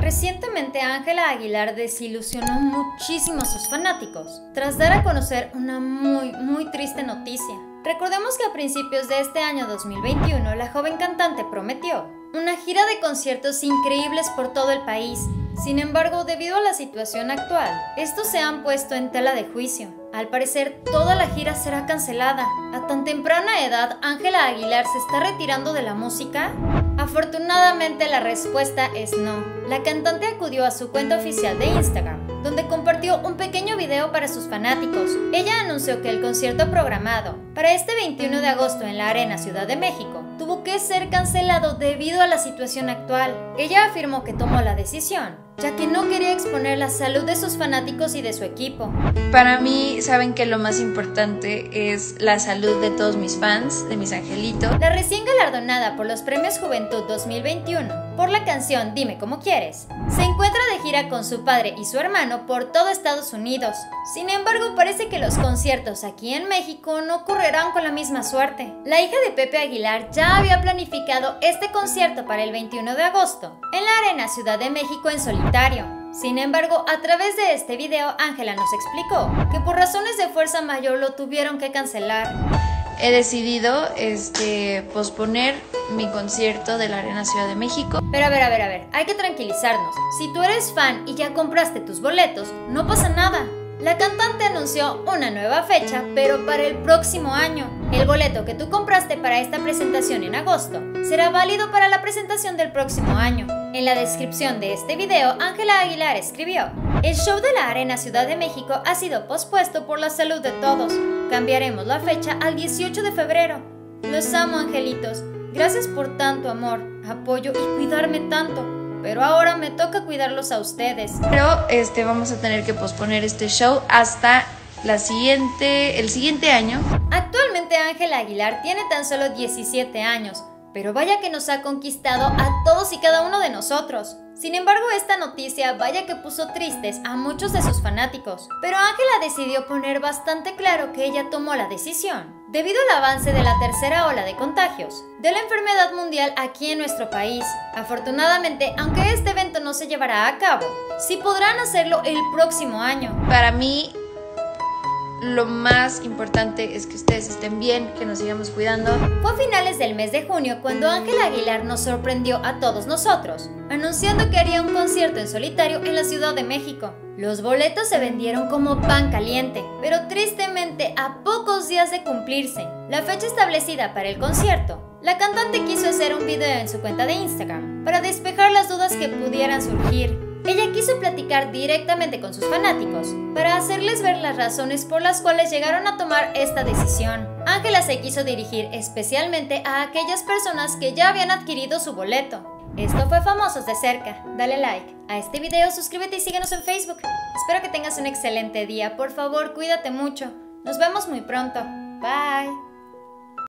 Recientemente Ángela Aguilar desilusionó muchísimo a sus fanáticos tras dar a conocer una muy triste noticia. Recordemos que a principios de este año 2021 la joven cantante prometió una gira de conciertos increíbles por todo el país. Sin embargo, debido a la situación actual, estos se han puesto en tela de juicio. Al parecer, toda la gira será cancelada. A tan temprana edad, Ángela Aguilar se está retirando de la música. Afortunadamente, la respuesta es no. La cantante acudió a su cuenta oficial de Instagram, donde compartió un pequeño video para sus fanáticos. Ella anunció que el concierto programado para este 21 de agosto en la Arena Ciudad de México tuvo que ser cancelado debido a la situación actual. Ella afirmó que tomó la decisión, ya que no quería exponer la salud de sus fanáticos y de su equipo. Para mí, saben que lo más importante es la salud de todos mis fans, de mis angelitos. La recién galardonada por los Premios Juventud 2021 por la canción Dime Como Quieres, se encuentra de gira con su padre y su hermano por todo Estados Unidos. Sin embargo, parece que los conciertos aquí en México no correrán con la misma suerte. La hija de Pepe Aguilar ya había planificado este concierto para el 21 de agosto en la Arena Ciudad de México en solitario. Sin embargo, a través de este video, Ángela nos explicó que por razones de fuerza mayor lo tuvieron que cancelar. He decidido posponer mi concierto de la Arena Ciudad de México. Pero a ver, hay que tranquilizarnos. Si tú eres fan y ya compraste tus boletos, no pasa nada. La cantante anunció una nueva fecha, pero para el próximo año. El boleto que tú compraste para esta presentación en agosto será válido para la presentación del próximo año. En la descripción de este video, Ángela Aguilar escribió: "El show de la Arena Ciudad de México ha sido pospuesto por la salud de todos. Cambiaremos la fecha al 18 de febrero. Los amo, angelitos. Gracias por tanto amor, apoyo y cuidarme tanto. Pero ahora me toca cuidarlos a ustedes". Pero vamos a tener que posponer este show hasta el siguiente año. Actualmente Ángela Aguilar tiene tan solo 17 años, pero vaya que nos ha conquistado a todos y cada uno de nosotros. Sin embargo, esta noticia vaya que puso tristes a muchos de sus fanáticos. Pero Ángela decidió poner bastante claro que ella tomó la decisión debido al avance de la tercera ola de contagios de la enfermedad mundial aquí en nuestro país. Afortunadamente, aunque este evento no se llevará a cabo, sí podrán hacerlo el próximo año. Para mí, lo más importante es que ustedes estén bien, que nos sigamos cuidando. Fue a finales del mes de junio cuando Ángela Aguilar nos sorprendió a todos nosotros, anunciando que haría un concierto en solitario en la Ciudad de México. Los boletos se vendieron como pan caliente, pero tristemente a pocos días de cumplirse la fecha establecida para el concierto, la cantante quiso hacer un video en su cuenta de Instagram para despejar las dudas que pudieran surgir. Ella quiso platicar directamente con sus fanáticos para hacerles ver las razones por las cuales llegaron a tomar esta decisión. Ángela se quiso dirigir especialmente a aquellas personas que ya habían adquirido su boleto. Esto fue Famosos de Cerca. Dale like a este video, suscríbete y síguenos en Facebook. Espero que tengas un excelente día. Por favor, cuídate mucho. Nos vemos muy pronto. Bye.